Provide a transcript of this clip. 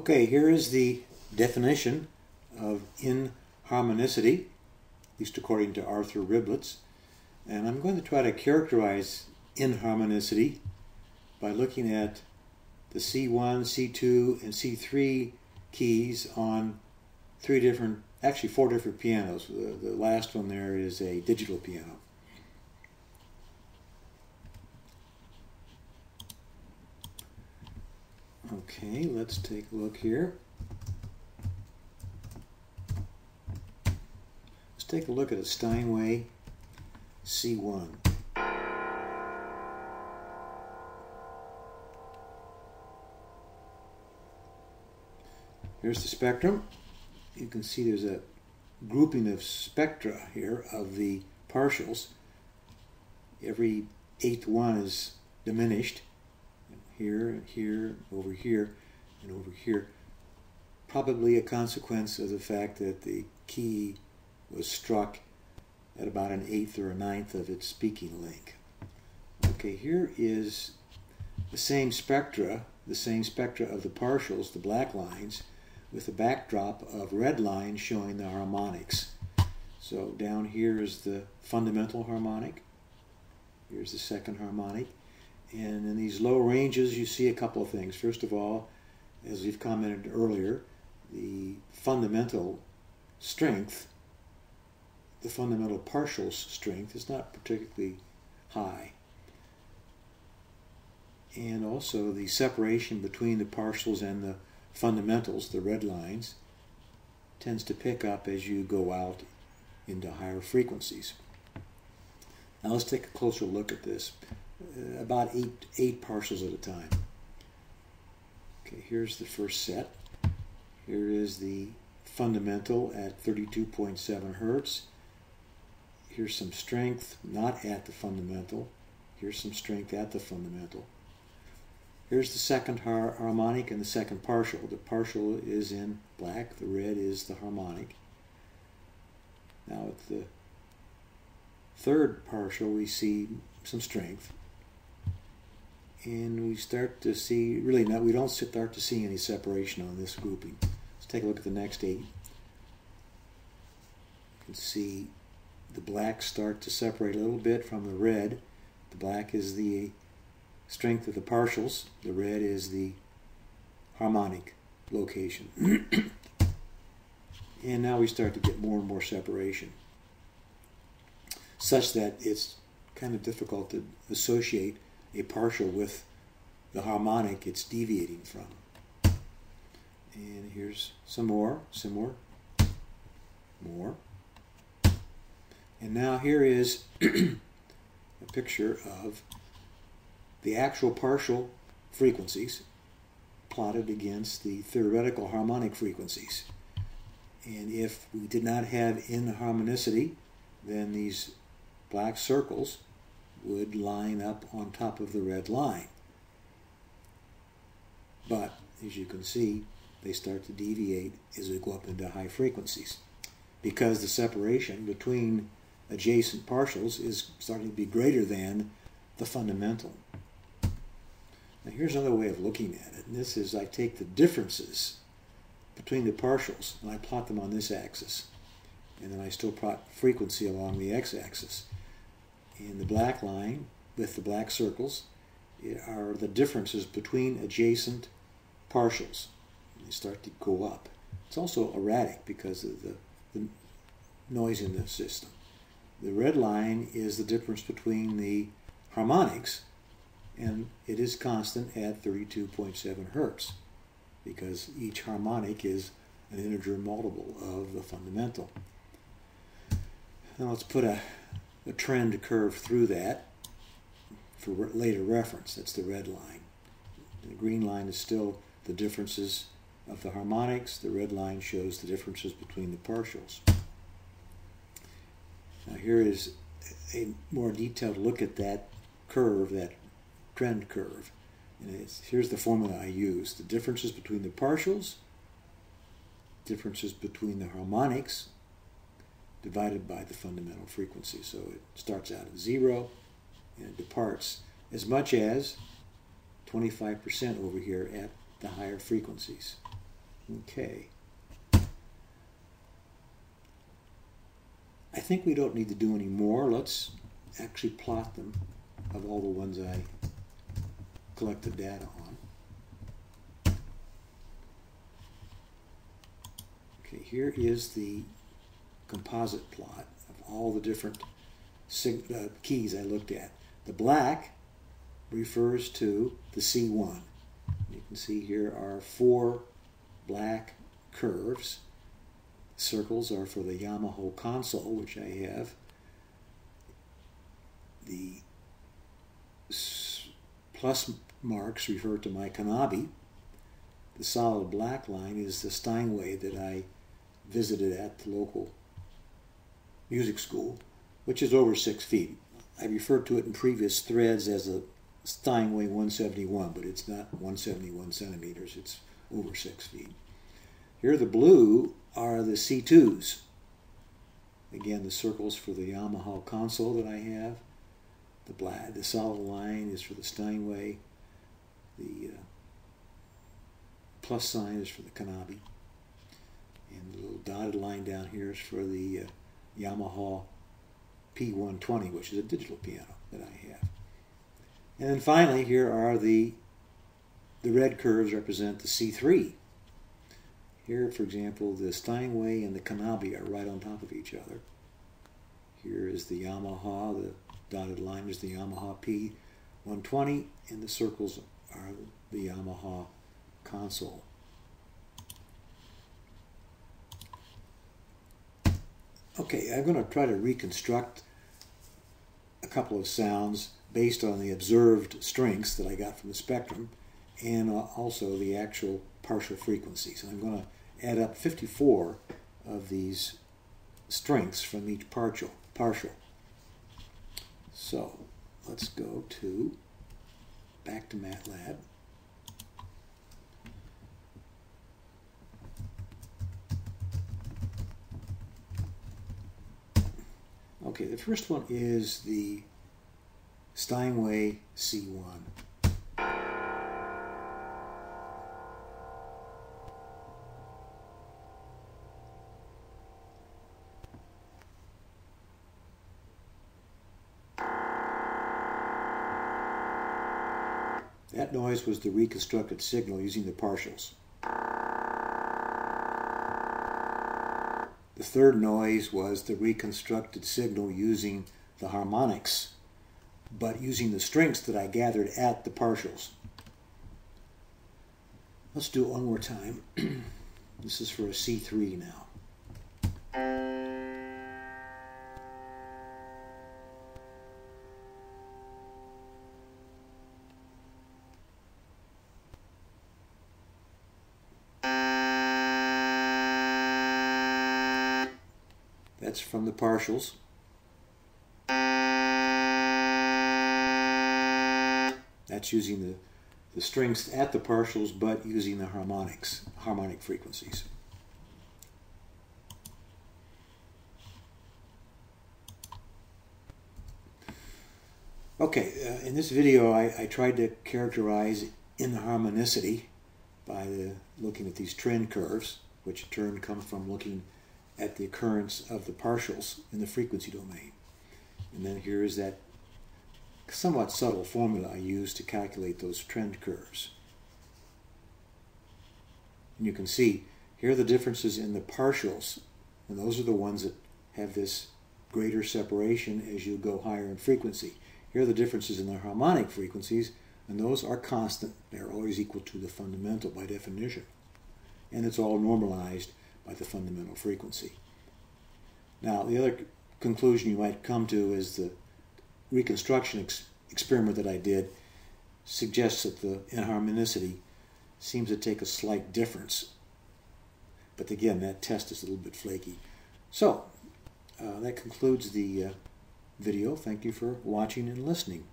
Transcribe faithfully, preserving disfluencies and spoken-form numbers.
Okay, here is the definition of inharmonicity, at least according to Arthur Riblitz. And I'm going to try to characterize inharmonicity by looking at the C one, C two, and C three keys on three different, actually four different pianos. The, the last one there is a digital piano. Okay, let's take a look here. Let's take a look at a Steinway C one. Here's the spectrum. You can see there's a grouping of spectra here of the partials. Every eighth one is diminished. Here, here, over here, and over here. Probably a consequence of the fact that the key was struck at about an eighth or a ninth of its speaking length. Okay, here is the same spectra, the same spectra of the partials, the black lines, with a backdrop of red lines showing the harmonics. So down here is the fundamental harmonic. Here's the second harmonic. And in these low ranges, you see a couple of things. First of all, as we've commented earlier, the fundamental strength, the fundamental partials strength, is not particularly high. And also the separation between the partials and the fundamentals, the red lines, tends to pick up as you go out into higher frequencies. Now let's take a closer look at this. Uh, about eight, eight partials at a time. Okay, here's the first set. Here is the fundamental at thirty-two point seven hertz. Here's some strength not at the fundamental. Here's some strength at the fundamental. Here's the second har harmonic and the second partial. The partial is in black. The red is the harmonic. Now at the third partial we see some strength. And we start to see, really not, we don't start to see any separation on this grouping. Let's take a look at the next eight. You can see the black start to separate a little bit from the red. The black is the strength of the partials. The red is the harmonic location. And now we start to get more and more separation, such that it's kind of difficult to associate a partial with the harmonic it's deviating from. And here's some more, some more, more. And now here is a picture of the actual partial frequencies plotted against the theoretical harmonic frequencies. And if we did not have inharmonicity, then these black circles would line up on top of the red line. But, as you can see, they start to deviate as we go up into high frequencies, because the separation between adjacent partials is starting to be greater than the fundamental. Now here's another way of looking at it, and this is I take the differences between the partials and I plot them on this axis, and then I still plot frequency along the x-axis. And the black line with the black circles are the differences between adjacent partials. And they start to go up. It's also erratic because of the, the noise in the system. The red line is the difference between the harmonics, and it is constant at thirty-two point seven hertz because each harmonic is an integer multiple of the fundamental. Now let's put a a trend curve through that for later reference. That's the red line. The green line is still the differences of the harmonics. The red line shows the differences between the partials. Now here is a more detailed look at that curve, that trend curve. And it's, here's the formula I use. The differences between the partials, differences between the harmonics, divided by the fundamental frequency. So it starts out at zero and it departs as much as twenty-five percent over here at the higher frequencies. Okay. I think we don't need to do any more. Let's actually plot them of all the ones I collect the data on. Okay, here is the composite plot of all the different sig uh, keys I looked at. The black refers to the C one. You can see here are four black curves. Circles are for the Yamaha console, which I have. The plus marks refer to my Konabi. The solid black line is the Steinway that I visited at the local music school, which is over six feet. I referred to it in previous threads as a Steinway one seventy-one, but it's not one seventy-one centimeters, it's over six feet. Here the blue are the C twos. Again, the circles for the Yamaha console that I have. The black, the solid line is for the Steinway. The uh, plus sign is for the Konabi. And the little dotted line down here is for the uh, Yamaha P one twenty, which is a digital piano that I have. And then finally, here are the, the red curves represent the C three. Here, for example, the Steinway and the Konabi are right on top of each other. Here is the Yamaha, the dotted line is the Yamaha P one twenty, and the circles are the Yamaha console. Okay, I'm going to try to reconstruct a couple of sounds based on the observed strengths that I got from the spectrum and also the actual partial frequencies. And I'm going to add up fifty-four of these strengths from each partial. partial. So let's go to back to MATLAB. Okay, the first one is the Steinway C one. That noise was the reconstructed signal using the partials. The third noise was the reconstructed signal using the harmonics, but using the strengths that I gathered at the partials. Let's do it one more time. This is for a C three now. That's from the partials. That's using the, the strengths at the partials, but using the harmonics, harmonic frequencies. Okay, uh, in this video I, I tried to characterize inharmonicity by the, looking at these trend curves, which in turn come from looking at the occurrence of the partials in the frequency domain. And then here is that somewhat subtle formula I used to calculate those trend curves. And you can see here are the differences in the partials, and those are the ones that have this greater separation as you go higher in frequency. Here are the differences in the harmonic frequencies, and those are constant. They're always equal to the fundamental by definition. And it's all normalized by the fundamental frequency. Now, the other conclusion you might come to is the reconstruction ex experiment that I did suggests that the inharmonicity seems to take a slight difference. But again, that test is a little bit flaky. So, uh, that concludes the uh, video. Thank you for watching and listening.